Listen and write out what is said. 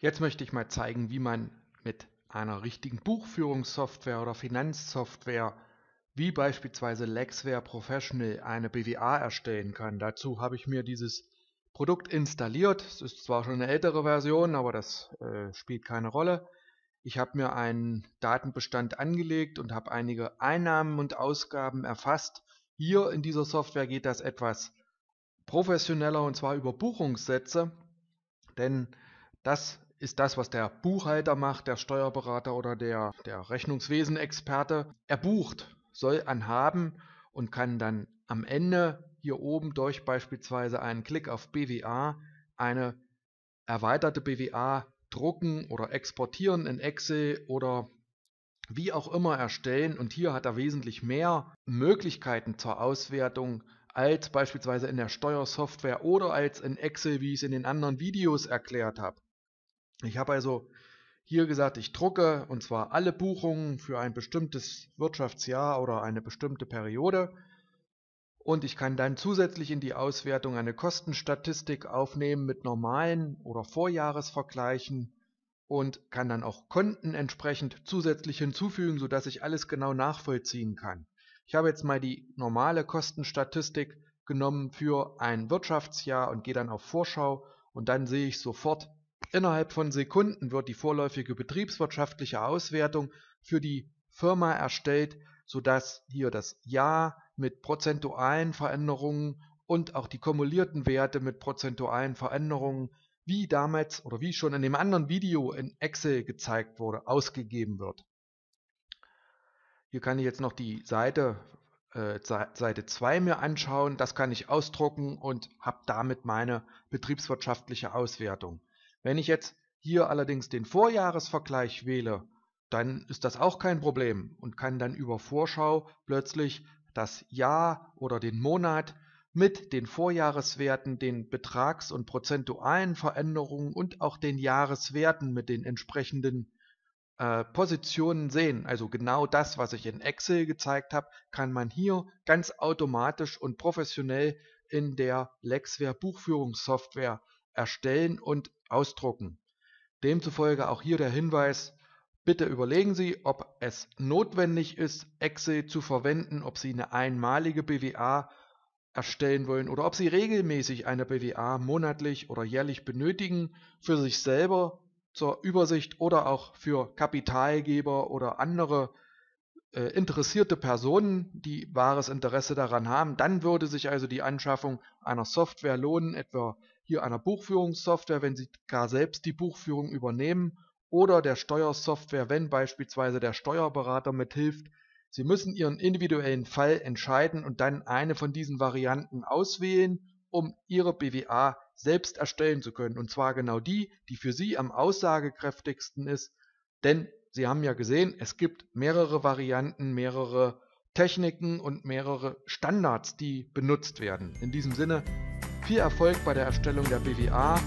Jetzt möchte ich mal zeigen, wie man mit einer richtigen Buchführungssoftware oder Finanzsoftware wie beispielsweise Lexware Professional eine BWA erstellen kann. Dazu habe ich mir dieses Produkt installiert. Es ist zwar schon eine ältere Version, aber das spielt keine Rolle. Ich habe mir einen Datenbestand angelegt und habe einige Einnahmen und Ausgaben erfasst. Hier in dieser Software geht das etwas professioneller, und zwar über Buchungssätze, denn das ist das, was der Buchhalter macht, der Steuerberater oder der Rechnungswesen-Experte. Er bucht, soll anhaben und kann dann am Ende hier oben durch beispielsweise einen Klick auf BWA eine erweiterte BWA drucken oder exportieren in Excel oder wie auch immer erstellen. Und hier hat er wesentlich mehr Möglichkeiten zur Auswertung als beispielsweise in der Steuersoftware oder als in Excel, wie ich es in den anderen Videos erklärt habe. Ich habe also hier gesagt, ich drucke und zwar alle Buchungen für ein bestimmtes Wirtschaftsjahr oder eine bestimmte Periode, und ich kann dann zusätzlich in die Auswertung eine Kostenstatistik aufnehmen mit normalen oder Vorjahresvergleichen und kann dann auch Konten entsprechend zusätzlich hinzufügen, sodass ich alles genau nachvollziehen kann. Ich habe jetzt mal die normale Kostenstatistik genommen für ein Wirtschaftsjahr und gehe dann auf Vorschau, und dann sehe ich sofort, innerhalb von Sekunden wird die vorläufige betriebswirtschaftliche Auswertung für die Firma erstellt, sodass hier das Jahr mit prozentualen Veränderungen und auch die kumulierten Werte mit prozentualen Veränderungen, wie damals oder wie schon in dem anderen Video in Excel gezeigt wurde, ausgegeben wird. Hier kann ich jetzt noch die Seite 2 mir anschauen. Das kann ich ausdrucken und habe damit meine betriebswirtschaftliche Auswertung. Wenn ich jetzt hier allerdings den Vorjahresvergleich wähle, dann ist das auch kein Problem und kann dann über Vorschau plötzlich das Jahr oder den Monat mit den Vorjahreswerten, den Betrags- und prozentualen Veränderungen und auch den Jahreswerten mit den entsprechenden Positionen sehen. Also genau das, was ich in Excel gezeigt habe, kann man hier ganz automatisch und professionell in der Lexware Buchführungssoftware erstellen und ausdrucken. Demzufolge auch hier der Hinweis, bitte überlegen Sie, ob es notwendig ist, Excel zu verwenden, ob Sie eine einmalige BWA erstellen wollen oder ob Sie regelmäßig eine BWA monatlich oder jährlich benötigen, für sich selber zur Übersicht oder auch für Kapitalgeber oder andere interessierte Personen, die wahres Interesse daran haben. Dann würde sich also die Anschaffung einer Software lohnen, etwa hier einer Buchführungssoftware, wenn Sie gar selbst die Buchführung übernehmen, oder der Steuersoftware, wenn beispielsweise der Steuerberater mithilft. Sie müssen Ihren individuellen Fall entscheiden und dann eine von diesen Varianten auswählen, um Ihre BWA selbst erstellen zu können. Und zwar genau die, die für Sie am aussagekräftigsten ist, denn Sie haben ja gesehen, es gibt mehrere Varianten, mehrere Techniken und mehrere Standards, die benutzt werden. In diesem Sinne, viel Erfolg bei der Erstellung der BWA.